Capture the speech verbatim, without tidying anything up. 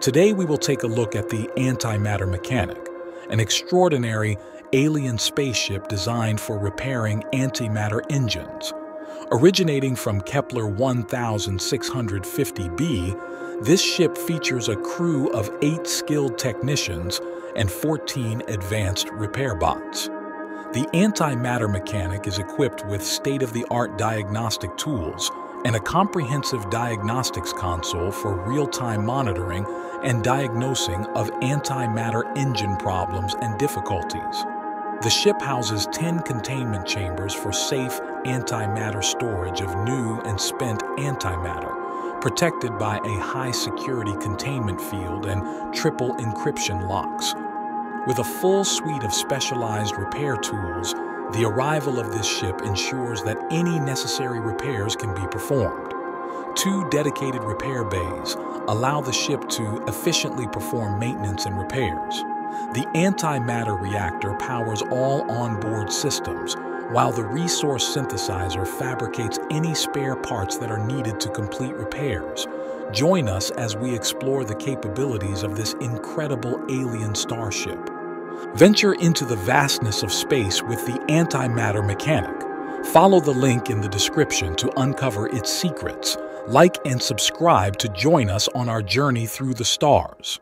Today we will take a look at the Anti-Matter Mechanic, an extraordinary alien spaceship designed for repairing antimatter engines. Originating from Kepler sixteen fifty b, this ship features a crew of eight skilled technicians and fourteen advanced repair bots. The Anti-Matter Mechanic is equipped with state-of-the-art diagnostic tools and a comprehensive diagnostics console for real-time monitoring and diagnosing of antimatter engine problems and difficulties. The ship houses ten containment chambers for safe antimatter storage of new and spent antimatter, protected by a high-security containment field and triple encryption locks. With a full suite of specialized repair tools, the arrival of this ship ensures that any necessary repairs can be performed. Two dedicated repair bays allow the ship to efficiently perform maintenance and repairs. The antimatter reactor powers all onboard systems, while the resource synthesizer fabricates any spare parts that are needed to complete repairs. Join us as we explore the capabilities of this incredible alien starship. Venture into the vastness of space with the Anti-Matter Mechanic. Follow the link in the description to uncover its secrets. Like and subscribe to join us on our journey through the stars.